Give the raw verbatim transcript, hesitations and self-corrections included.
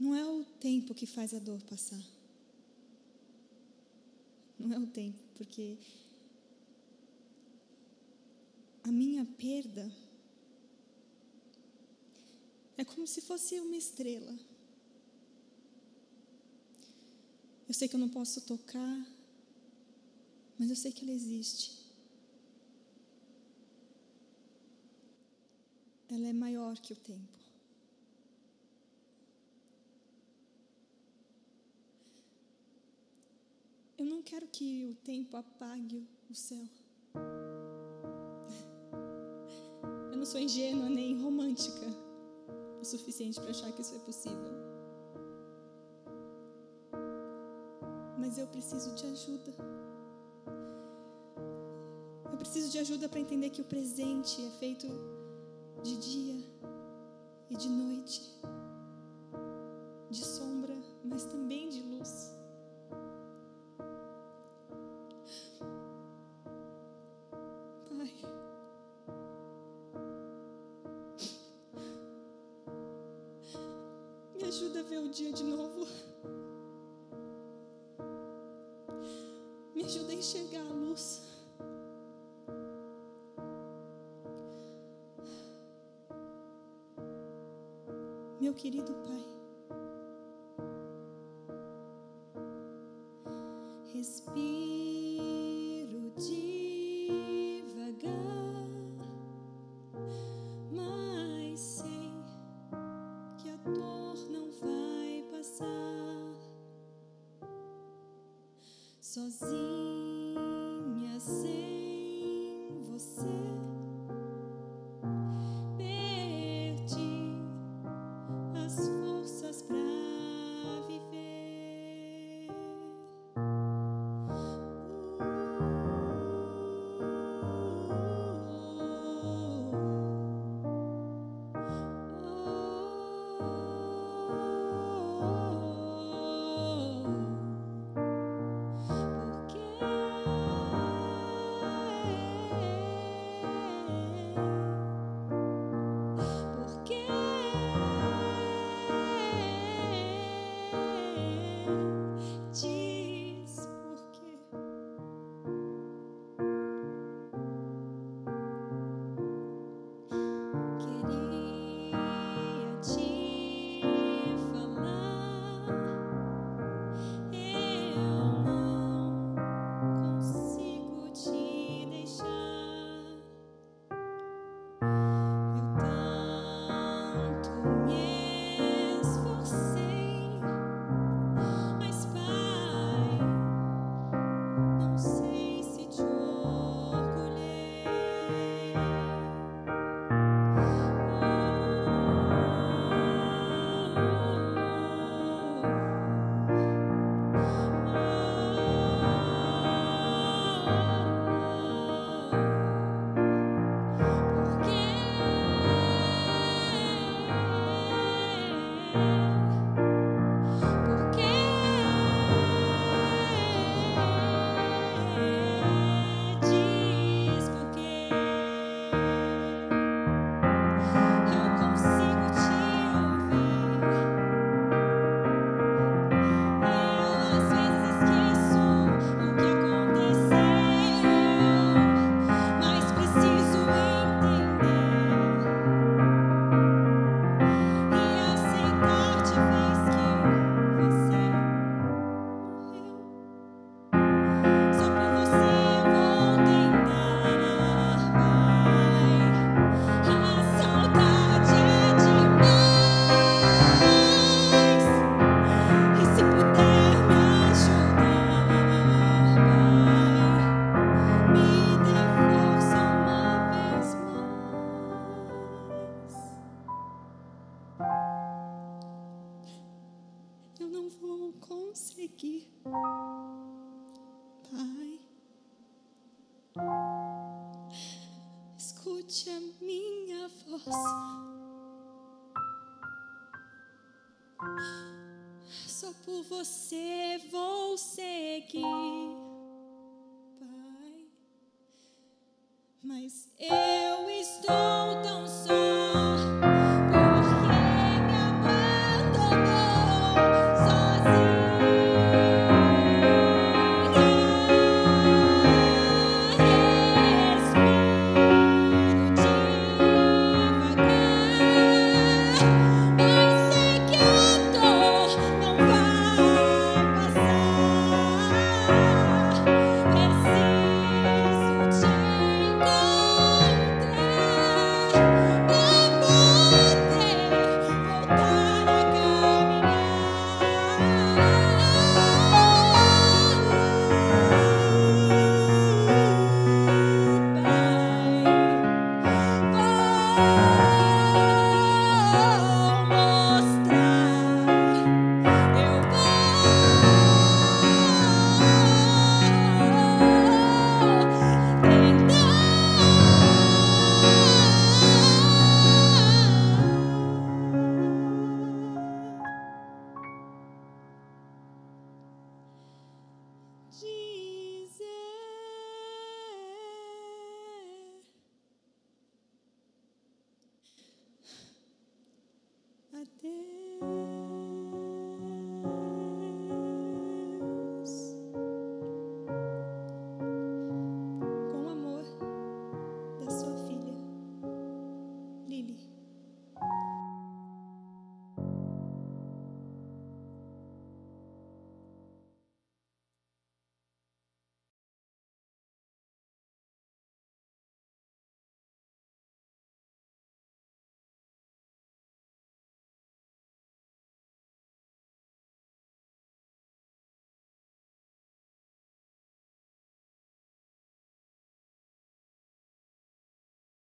Não é o tempo que faz a dor passar. Não é o tempo, porque a minha perda é como se fosse uma estrela. Eu sei que eu não posso tocar, mas eu sei que ela existe. Ela é maior que o tempo. Eu não quero que o tempo apague o céu. Eu não sou ingênua nem romântica o suficiente para achar que isso é possível. Mas eu preciso de ajuda. Eu preciso de ajuda para entender que o presente é feito de dia e de noite, de sombra, mas também de luz. Ajuda a ver o dia de novo. Me ajuda a enxergar a luz. Meu querido Pai, respiro devagar, mas sei que a dor não vai passar sozinha, sem você. Perdi as forças pra viver. Pai, escute a minha voz. Só por você vou seguir, Pai. Mas eu estou tão só, porque me abandonou.